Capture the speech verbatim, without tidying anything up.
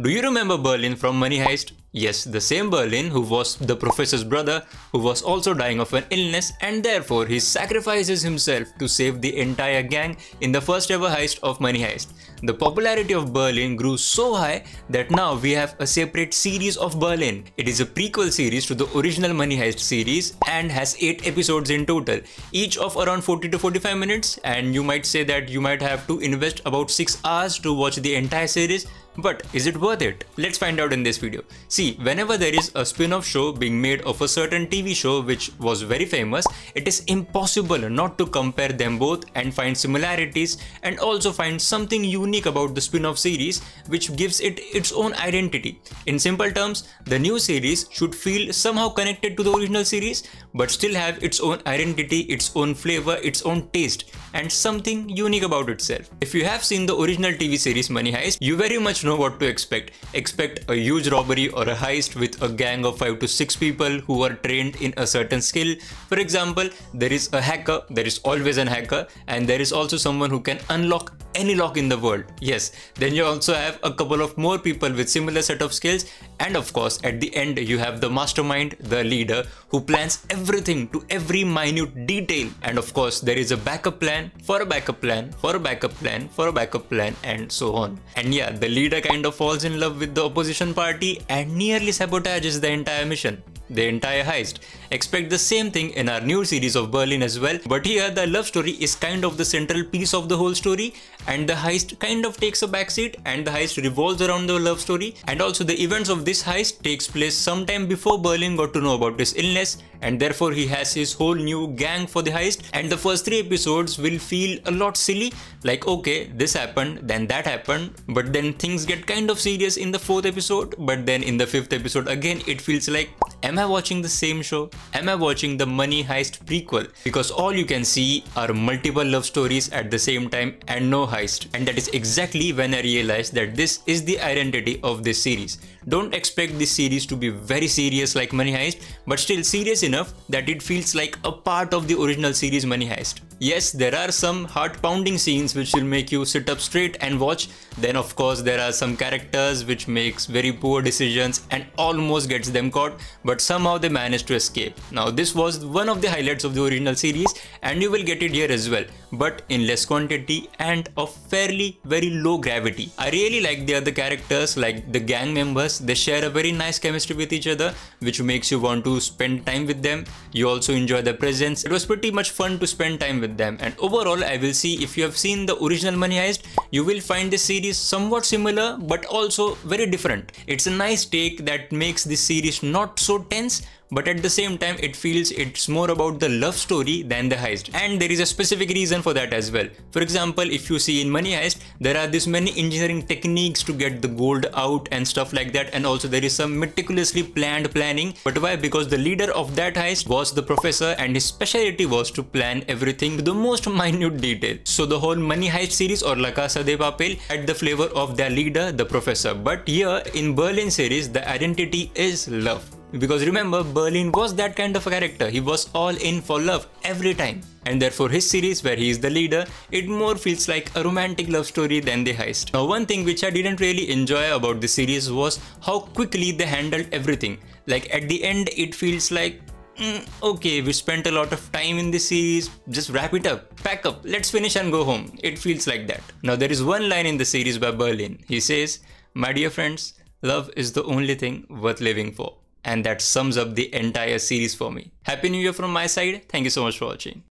Do you remember Berlin from Money Heist? Yes, the same Berlin who was the professor's brother, who was also dying of an illness, and therefore he sacrifices himself to save the entire gang in the first ever heist of Money Heist. The popularity of Berlin grew so high that now we have a separate series of Berlin. It is a prequel series to the original Money Heist series and has eight episodes in total, each of around forty to forty-five minutes, and you might say that you might have to invest about six hours to watch the entire series. But is it worth it? Let's find out in this video. See, whenever there is a spin-off show being made of a certain T V show which was very famous, it is impossible not to compare them both and find similarities, and also find something unique about the spin-off series which gives it its own identity. In simple terms, the new series should feel somehow connected to the original series but still have its own identity, its own flavor, its own taste, and something unique about itself. If you have seen the original T V series Money Heist, you very much know know what to expect. Expect a huge robbery or a heist with a gang of five to six people who are trained in a certain skill. For example, there is a hacker, there is always an hacker, and there is also someone who can unlock any lock in the world. Yes, then you also have a couple of more people with similar set of skills, and of course at the end you have the mastermind, the leader, who plans everything to every minute detail. And of course there is a backup plan for a backup plan for a backup plan for a backup plan and so on. And yeah, the leader kind of falls in love with the opposition party and nearly sabotages the entire mission, the entire heist. Expect the same thing in our new series of Berlin as well, but here the love story is kind of the central piece of the whole story, and the heist kind of takes a backseat, and the heist revolves around the love story. And also the events of this heist takes place sometime before Berlin got to know about his illness, and therefore he has his whole new gang for the heist. And the first three episodes will feel a lot silly, like okay, this happened, then that happened, but then things get kind of serious in the fourth episode, but then in the fifth episode again it feels like, am I watching the same show? Am I watching the Money Heist prequel? Because all you can see are multiple love stories at the same time and no heist. And that is exactly when I realized that this is the identity of this series. Don't expect this series to be very serious like Money Heist, but still serious enough that it feels like a part of the original series Money Heist. Yes, there are some heart-pounding scenes which will make you sit up straight and watch. Then of course there are some characters which makes very poor decisions and almost gets them caught, but somehow they manage to escape. Now this was one of the highlights of the original series, and you will get it here as well, but in less quantity and of fairly very low gravity. I really like the other characters, like the gang members. They share a very nice chemistry with each other which makes you want to spend time with them. You also enjoy their presence. It was pretty much fun to spend time with them. And overall, I will see, if you have seen the original Money Heist, you will find this series somewhat similar but also very different. It's a nice take that makes this series not so tense, but at the same time it feels it's more about the love story than the heist. And there is a specific reason for that as well. For example, if you see in Money Heist, there are this many engineering techniques to get the gold out and stuff like that, and also there is some meticulously planned planning. But why? Because the leader of that heist was the professor, and his specialty was to plan everything to the most minute detail. So the whole Money Heist series, or La Casa de Papel, had the flavor of their leader, the professor. But here in Berlin series, the identity is love. Because remember, Berlin was that kind of a character. He was all in for love every time. And therefore his series, where he is the leader, it more feels like a romantic love story than the heist. Now one thing which I didn't really enjoy about the series was how quickly they handled everything. Like at the end it feels like, mm, okay, we spent a lot of time in this series, just wrap it up, pack up, let's finish and go home. It feels like that. Now there is one line in the series by Berlin. He says, "My dear friends, love is the only thing worth living for." And that sums up the entire series for me. Happy New Year from my side. Thank you so much for watching.